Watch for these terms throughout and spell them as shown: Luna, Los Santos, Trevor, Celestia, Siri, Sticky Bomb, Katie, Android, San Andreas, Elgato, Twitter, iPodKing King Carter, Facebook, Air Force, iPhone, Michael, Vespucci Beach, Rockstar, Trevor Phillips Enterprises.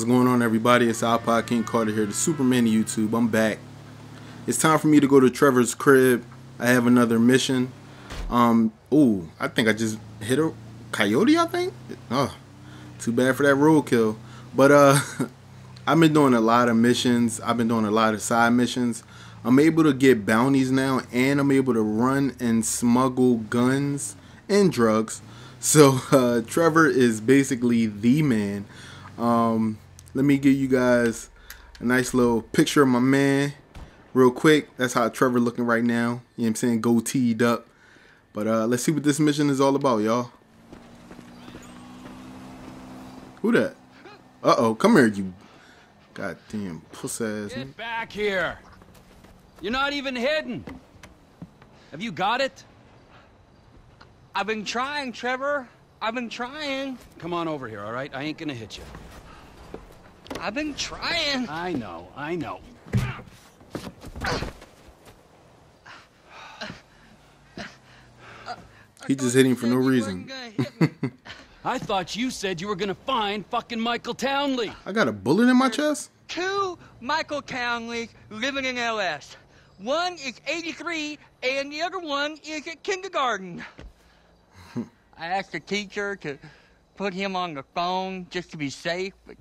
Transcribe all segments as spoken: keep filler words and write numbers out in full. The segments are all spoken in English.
What's going on, everybody? It's iPodKing King Carter here, the Superman of YouTube. I'm back. It's time for me to go to Trevor's crib. I have another mission. Um, ooh, I think I just hit a coyote, I think? Oh, too bad for that roadkill. But, uh, I've been doing a lot of missions. I've been doing a lot of side missions. I'm able to get bounties now, and I'm able to run and smuggle guns and drugs. So, uh, Trevor is basically the man. Um, let me give you guys a nice little picture of my man real quick. That's how Trevor looking right now. You know what I'm saying? Goateed up. But uh, let's see what this mission is all about, y'all. Who that? Uh-oh, come here, you goddamn puss ass. Get back here. You're not even hidden. Have you got it? I've been trying, Trevor. I've been trying. Come on over here, all right? I ain't gonna hit you. I've been trying. I know, I know. He just hit him for no reason. I thought you said you were gonna find fucking Michael Townley. I got a bullet in my chest? Two Michael Townleys living in L S. One is eighty-three and the other one is at kindergarten. I asked the teacher to put him on the phone just to be safe, but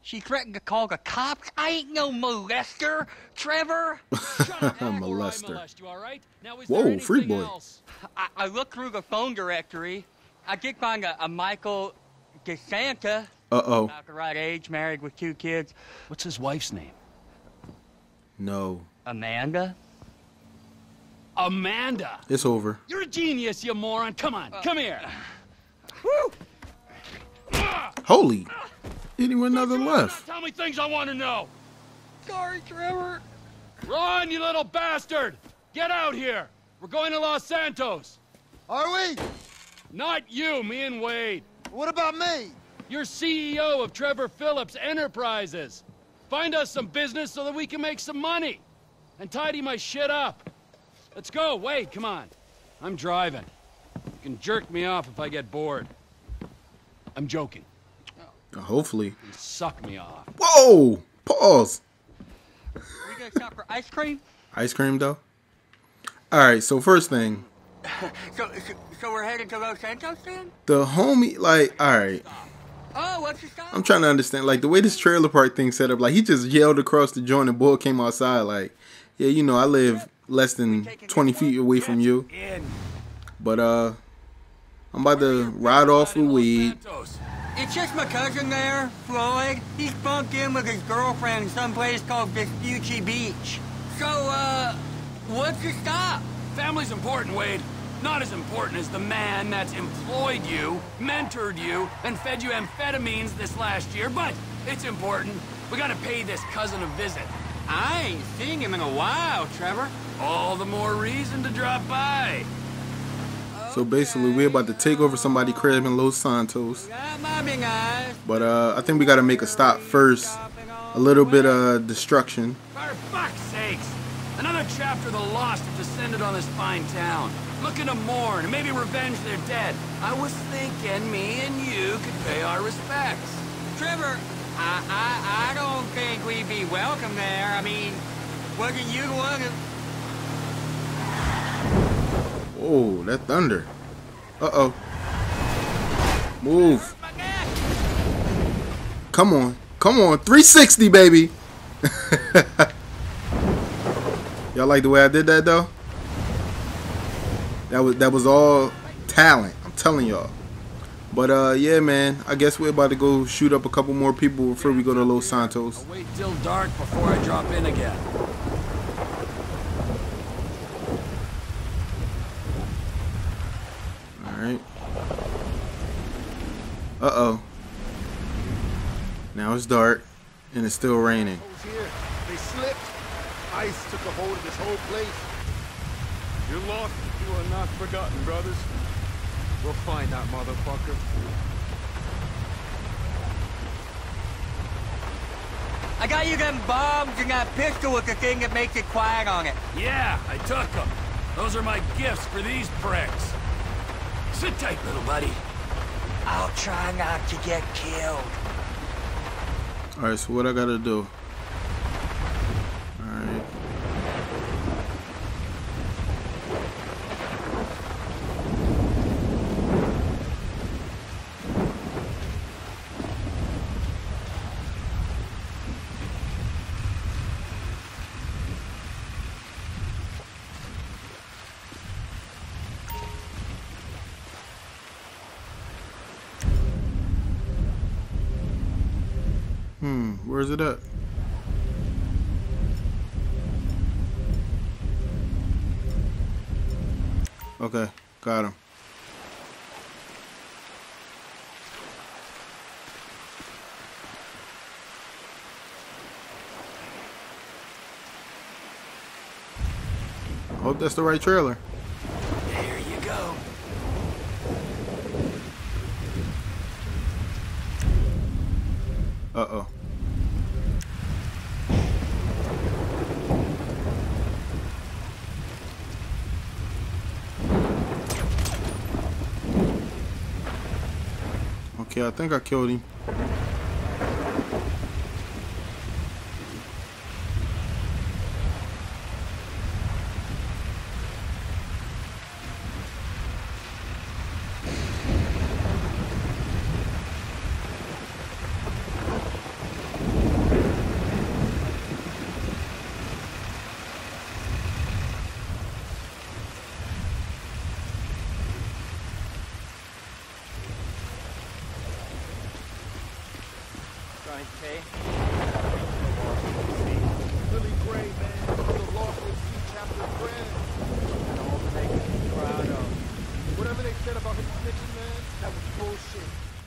she threatened to call the cops. I ain't no molester, Trevor. Shut up, molester. Molest you, all right? Now, is whoa, free boy. I, I looked through the phone directory. I did find a, a Michael DeSanta. Uh-oh. About the right age, married with two kids. What's his wife's name? No. Amanda? Amanda! It's over. You're a genius, you moron. Come on, uh, come here. Woo! Holy. Anyone another left? Tell me things I want to know. Sorry, Trevor. Run, you little bastard! Get out here. We're going to Los Santos. Are we? Not you, me and Wade. What about me? You're C E O of Trevor Phillips Enterprises. Find us some business so that we can make some money. And tidy my shit up. Let's go, Wade, come on. I'm driving. You can jerk me off if I get bored. I'm joking. Hopefully. You suck me off. Whoa! Pause. Are you gonna stop for ice cream? Ice cream, though? Alright, so first thing. so, so, so we're headed to Los Santos, then? The homie, like, alright. Oh, what's your stop? I'm trying to understand, like, the way this trailer park thing set up, like, he just yelled across the joint and boy came outside, like, yeah, you know, I live less than twenty feet away from you. But, uh, I'm about to ride off with Wade. It's just my cousin there, Floyd. He's bunked in with his girlfriend in some place called Vespucci Beach. So, uh, what's your stop? Family's important, Wade. Not as important as the man that's employed you, mentored you, and fed you amphetamines this last year, but it's important. We gotta pay this cousin a visit. I ain't seen him in a while, Trevor. All the more reason to drop by. So basically, we're about to take over somebody's crib in Los Santos. But uh, I think we got to make a stop first. A little bit of uh, destruction. For fuck's sakes. Another chapter of the lost have descended on this fine town. Looking to mourn and maybe revenge their dead. I was thinking me and you could pay our respects. Trevor, I, I, I don't think we'd be welcome there. I mean, wasn't you one of... Oh, that thunder. Uh-oh. Move. Come on. Come on. three sixty, baby. Y'all like the way I did that, though? That was that was all talent. I'm telling y'all. But, uh, yeah, man. I guess we're about to go shoot up a couple more people before we go to Los Santos. I'll wait till dark before I drop in again. Alright. Uh-oh. Now it's dark, and it's still raining. They slipped. Ice took a hold of this whole place. You're lost, you are not forgotten, brothers. We'll find that motherfucker. I got you them bombs and that pistol with the thing that makes it quiet on it. Yeah, I took them. Those are my gifts for these pricks. Sit tight, little buddy. I'll try not to get killed. Alright, so what I gotta do? Alright. Hmm, where's it at? Okay, got him. Hope that's the right trailer. There you go. Uh-oh. Okay, I think I killed him.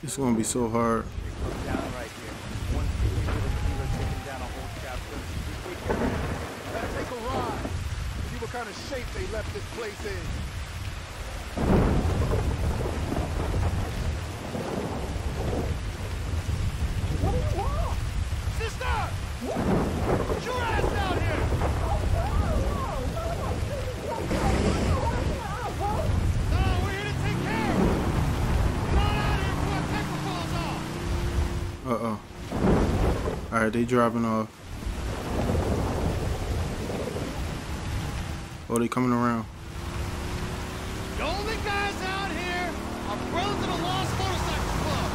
It's gonna be so hard. Uh-oh. Alright, they driving off. Oh, they coming around. The only guys out here are brothers of the Lost Motorcycle Club.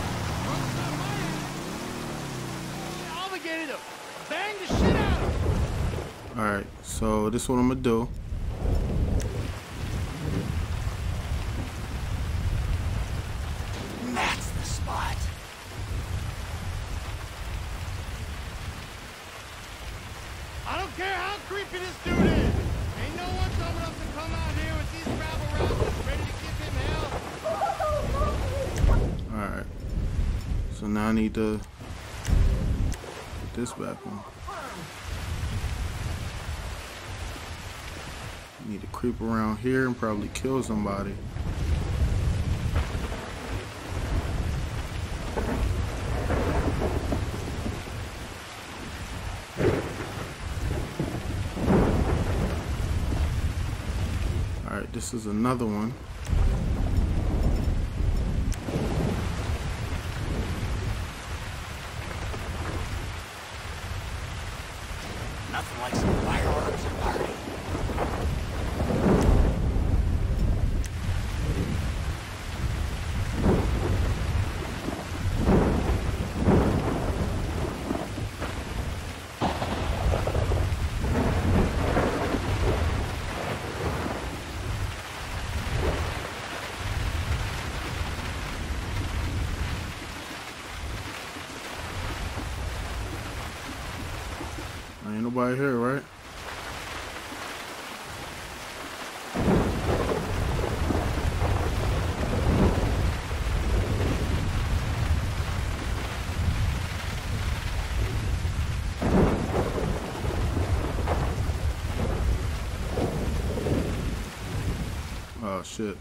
Brothers obligated to bang the shit out of them. Alright, so this is what I'm gonna do. I need to put this back on. I need to creep around here and probably kill somebody. Alright, this is another one. By here, right? Oh shit.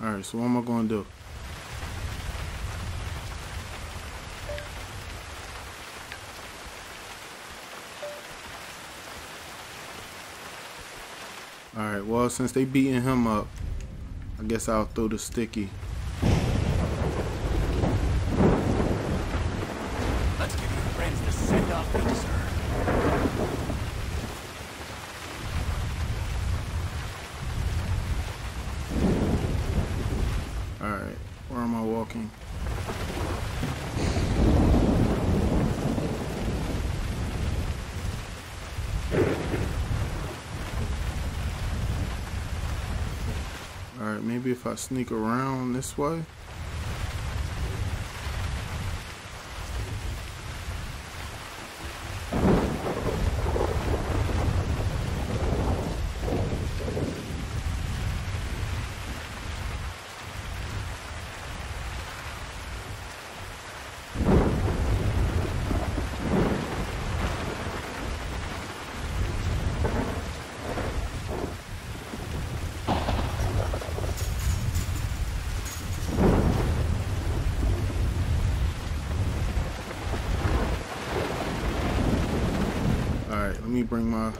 All right, so what am I gonna do? Alright, well, since they beating him up, I guess I'll throw the sticky. Alright, maybe if I sneak around this way. Let me bring my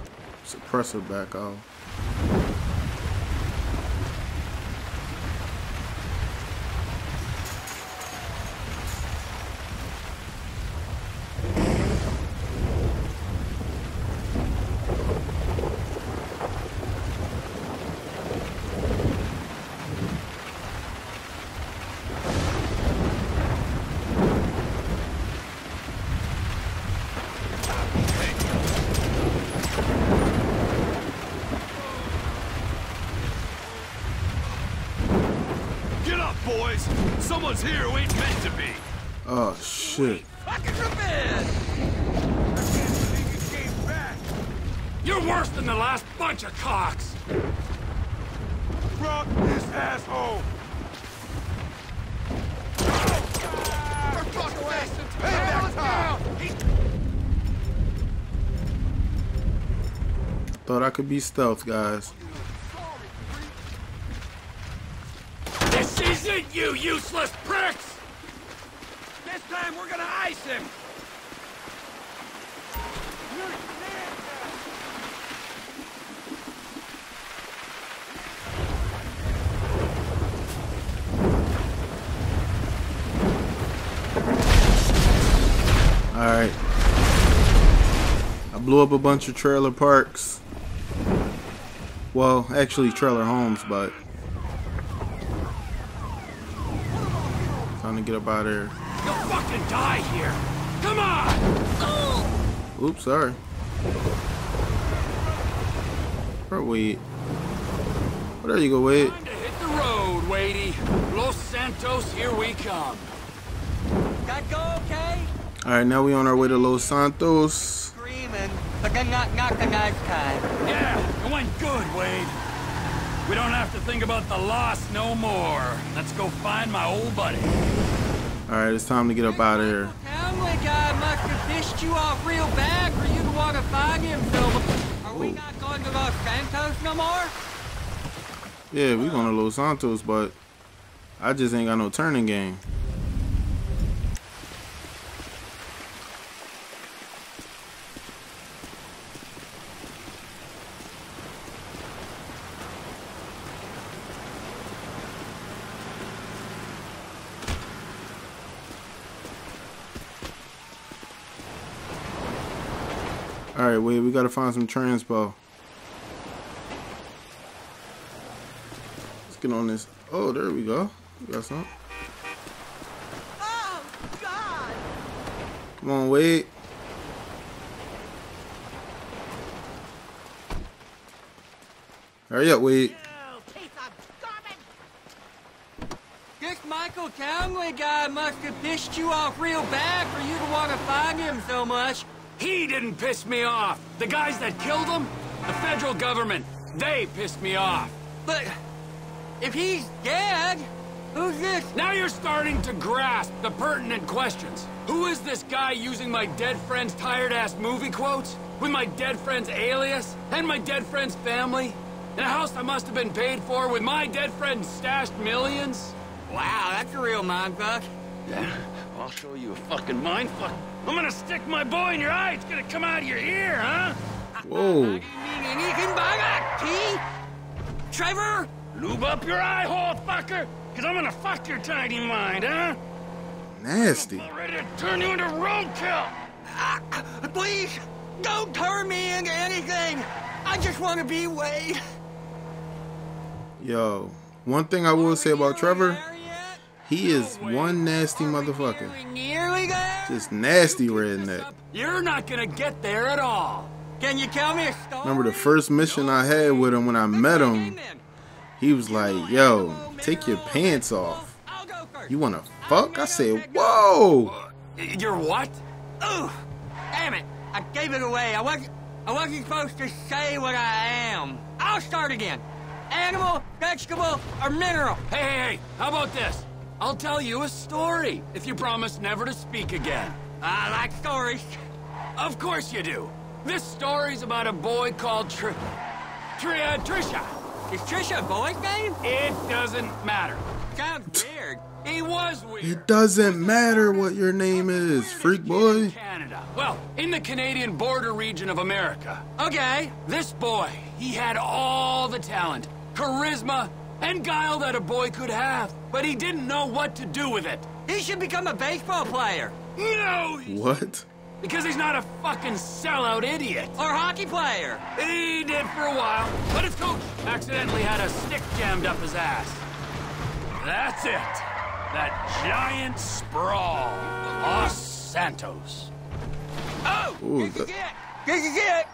suppressor back out. Someone's here who ain't meant to be. Oh shit! I can I can't believe you came back. You're worse than the last bunch of cocks. Rock this asshole. Thought I could be stealth, guys. You useless pricks! This time we're gonna ice him! Alright. I blew up a bunch of trailer parks. Well, actually trailer homes, but... to get up out of here. You'll fucking die here. Come on. Oops, sorry. Or wait. Well, there you go, wait. Time to hit the road, Wadey. Los Santos, here we come. Got go, okay? All right, now we on our way to Los Santos. Screaming, but then not not the knife time. Yeah, it went good, Wade. We don't have to think about the loss no more. Let's go find my old buddy. Alright, it's time to get up out of here. Family guy must have fished you off real bad for you to want to find him, Philip. Are we not going to Los Santos no more? Yeah, we're going to Los Santos, but I just ain't got no turning game. Alright, wait, we gotta find some transpo. Let's get on this. Oh, there we go. We got some. Oh, God. Come on, wait. Hurry up, wait. This Michael Townley guy must have pissed you off real bad for you to want to find him so much. He didn't piss me off. The guys that killed him, the federal government, they pissed me off. But if he's dead, who's this? Now you're starting to grasp the pertinent questions. Who is this guy using my dead friend's tired-ass movie quotes, with my dead friend's alias, and my dead friend's family, in a house I must have been paid for with my dead friend's stashed millions? Wow, that's a real mindfuck. Yeah. I'll show you a fucking mindfuck. I'm gonna stick my boy in your eye. It's gonna come out of your ear, huh? Whoa. I didn't mean anything by that, T. Trevor, lube up your eye hole, fucker, because I'm gonna fuck your tiny mind, huh? Nasty. I'm ready to turn you into roadkill. Uh, please, don't turn me into anything. I just want to be Wade. Yo, one thing I will say about Trevor... He is one nasty motherfucker. Just nasty redneck. You're not gonna get there at all. Can you tell me a story? Remember the first mission I had with him when I met him, he was like, yo, take your pants off. You wanna fuck? I said, whoa! You're what? Ooh! Damn it! I gave it away. I wasn't, I wasn't supposed to say what I am. I'll start again. Animal, vegetable, or mineral. Hey, hey, hey, how about this? I'll tell you a story if you promise never to speak again. I like stories. Of course you do. This story's about a boy called Tri... Tri... Uh, Trisha. Is Trisha a boy's name? It doesn't matter. Sounds weird. He was weird. It doesn't matter what your name is, freak boy. Canada. Well, in the Canadian border region of America. Okay. This boy, he had all the talent, charisma, and guile that a boy could have. But he didn't know what to do with it. He should become a baseball player. No! What? Because he's not a fucking sellout idiot. Or hockey player. He did for a while, but his coach accidentally had a stick jammed up his ass. That's it. That giant sprawl. Los Santos. Oh! Ooh, this, that... is it. This is it!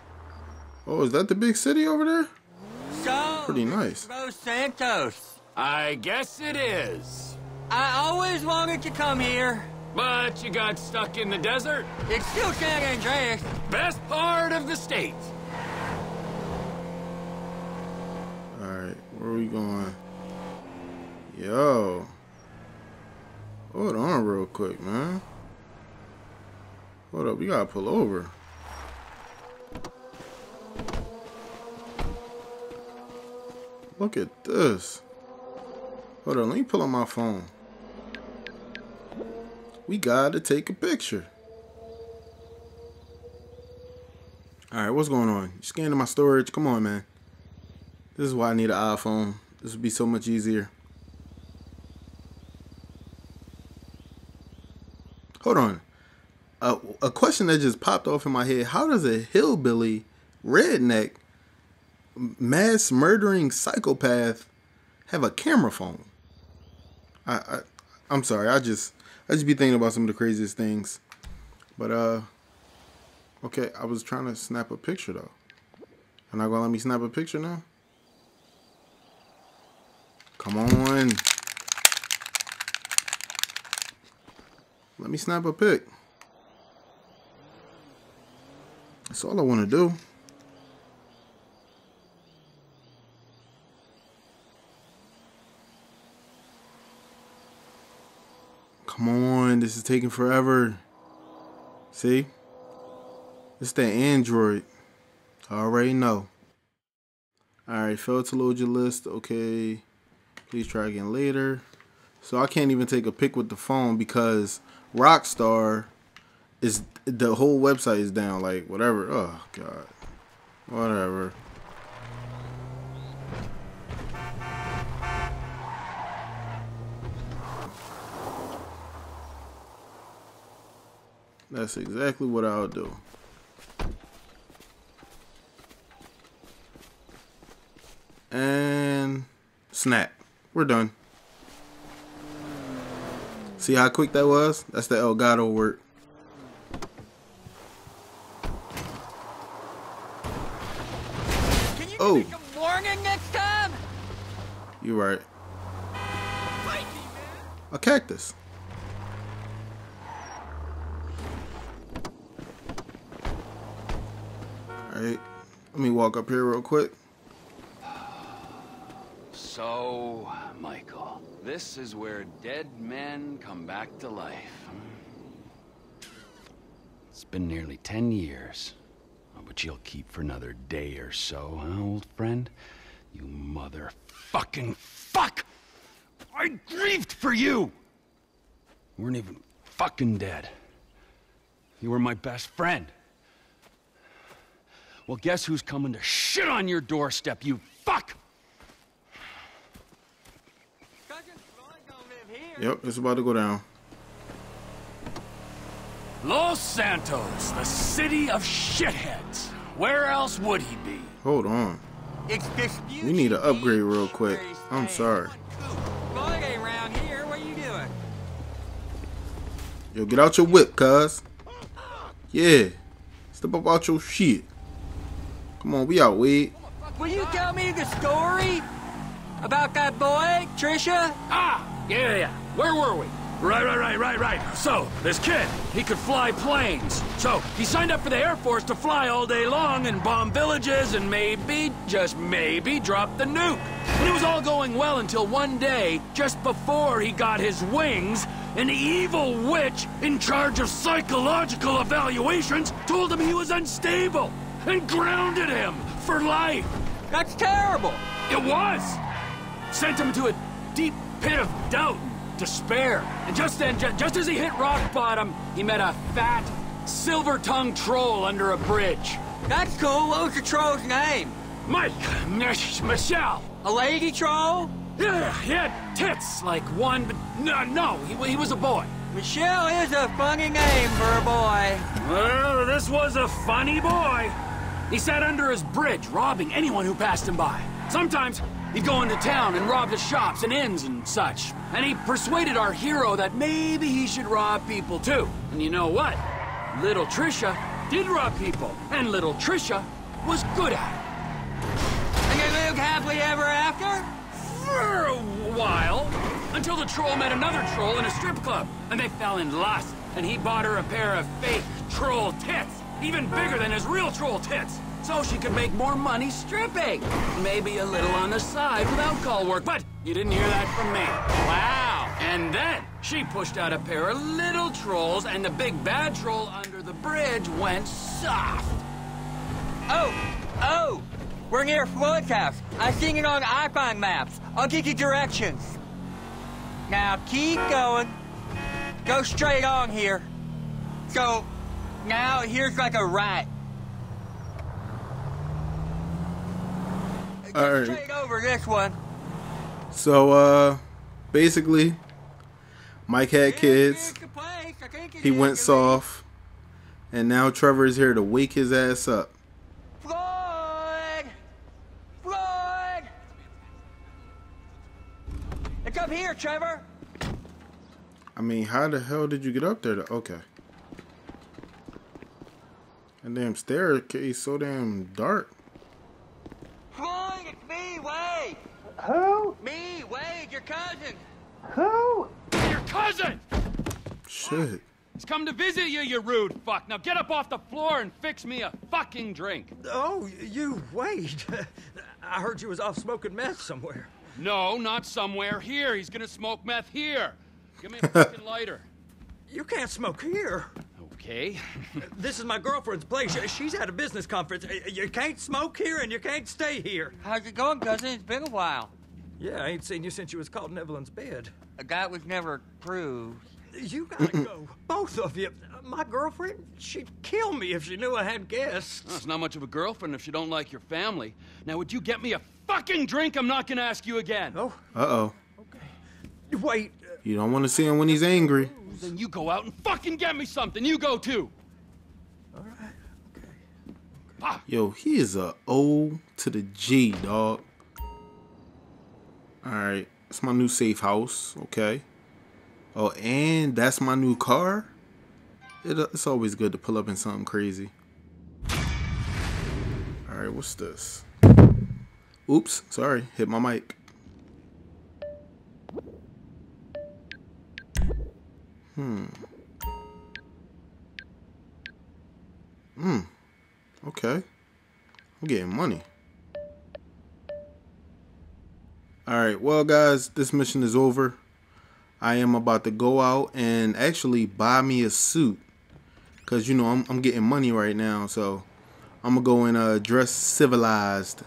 Oh, is that the big city over there? So, pretty nice. Los Santos. I guess it is. I always wanted to come here. But you got stuck in the desert. It's still San Andreas. Best part of the state. Alright, where are we going? Yo. Hold on real quick, man. Hold up, we gotta pull over. Look at this. Hold on, let me pull on my phone. We gotta take a picture. Alright, what's going on? You're scanning my storage. Come on, man. This is why I need an iPhone. This would be so much easier. Hold on. Uh, a question that just popped off in my head. How does a hillbilly, redneck, mass murdering psychopath have a camera phone? I, I, I'm sorry. I just... I just be thinking about some of the craziest things. But, uh, okay, I was trying to snap a picture, though. You're not gonna let me snap a picture now? Come on. Let me snap a pic. That's all I want to do. Come on, this is taking forever. See? It's the Android. I already know. Alright, failed to load your list. Okay. Please try again later. So I can't even take a pic with the phone because Rockstar is the whole website is down. Like, whatever. Oh, God. Whatever. That's exactly what I'll do. And snap. We're done. See how quick that was? That's the Elgato work. Can you oh. Make a warning next time? You're right. Fight me, man. A cactus. Alright, let me walk up here real quick. So, Michael, this is where dead men come back to life. It's been nearly ten years, but you'll keep for another day or so, huh, old friend? You motherfucking fuck! I grieved for you! You weren't even fucking dead. You were my best friend. Well, guess who's coming to shit on your doorstep, you fuck! Yep, it's about to go down. Los Santos, the city of shitheads. Where else would he be? Hold on. We need an upgrade real quick. I'm sorry. Yo, get out your whip, cuz. Yeah. Step up out your shit. Come on, we out, Wade. Will you tell me the story about that boy, Trisha? Ah, yeah, yeah. Where were we? Right, right, right, right, right. So, this kid, he could fly planes. So, he signed up for the Air Force to fly all day long and bomb villages and maybe, just maybe, drop the nuke. And it was all going well until one day, just before he got his wings, an evil witch in charge of psychological evaluations told him he was unstable and grounded him for life. That's terrible. It was. Sent him into a deep pit of doubt and despair. And just then, ju just as he hit rock bottom, he met a fat, silver-tongued troll under a bridge. That's cool. What was the troll's name? Mike. Michelle. A lady troll? Yeah, he had tits like one, but no, no, he, he was a boy. Michelle is a funny name for a boy. Well, this was a funny boy. He sat under his bridge, robbing anyone who passed him by. Sometimes he'd go into town and rob the shops and inns and such. And he persuaded our hero that maybe he should rob people too. And you know what? Little Trisha did rob people, and little Trisha was good at it. And they lived happily ever after? For a while, until the troll met another troll in a strip club, and they fell in lust, and he bought her a pair of fake troll tits, even bigger than his real troll tits, so she could make more money stripping, maybe a little on the side without call work, but you didn't hear that from me. Wow! And then she pushed out a pair of little trolls, and the big bad troll under the bridge went soft. Oh! Oh! We're near Floyd's house. I've seen it on iPhone maps. I'll give you directions. Now keep going. Go straight on here. So, now here's like a right. Go All right. straight over this one. So, uh, basically, Mike had kids. He went soft. And now Trevor is here to wake his ass up. It's up here, Trevor. I mean, how the hell did you get up there? To, okay. That damn staircase so damn dark. Floyd, it's me, Wade. Who? Me, Wade, your cousin. Who? Your cousin. Shit. He's come to visit you, you rude fuck. Now get up off the floor and fix me a fucking drink. Oh, you Wade. I heard you was off smoking meth somewhere. No, not somewhere. Here. He's gonna smoke meth here. Give me a fucking lighter. You can't smoke here. Okay. This is my girlfriend's place. She's at a business conference. You can't smoke here and you can't stay here. How's it going, cousin? It's been a while. Yeah, I ain't seen you since you was caught in Evelyn's bed. A guy was never proved. You gotta go. Both of you. My girlfriend, she'd kill me if she knew I had guests. Well, it's not much of a girlfriend if she don't like your family. Now, would you get me a fucking drink? I'm not gonna ask you again. Oh. Uh-oh. Okay. Wait. You don't want to see him when he's angry. Then you go out and fucking get me something. You go, too. All right. Okay. Ah. Yo, he is a O to the G, dog. All right. That's my new safe house. Okay. Oh, and that's my new car? It, it's always good to pull up in something crazy. Alright, what's this? Oops, sorry, hit my mic. Hmm. Hmm. Okay. I'm getting money. Alright, well guys, this mission is over. I am about to go out and actually buy me a suit, cause you know I'm, I'm getting money right now, so I'm gonna go and uh, dress civilized,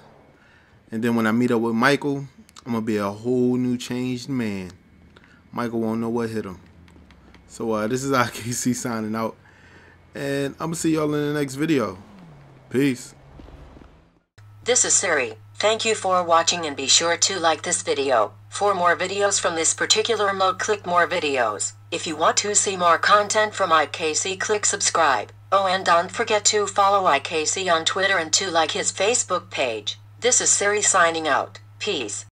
and then when I meet up with Michael, I'm gonna be a whole new changed man. Michael won't know what hit him. So uh, this is I K C signing out, and I'm gonna see y'all in the next video. Peace. This is Siri. Thank you for watching and be sure to like this video. For more videos from this particular mode, click more videos. If you want to see more content from I K C, click subscribe. Oh, and don't forget to follow I K C on Twitter and to like his Facebook page. This is Siri signing out. Peace.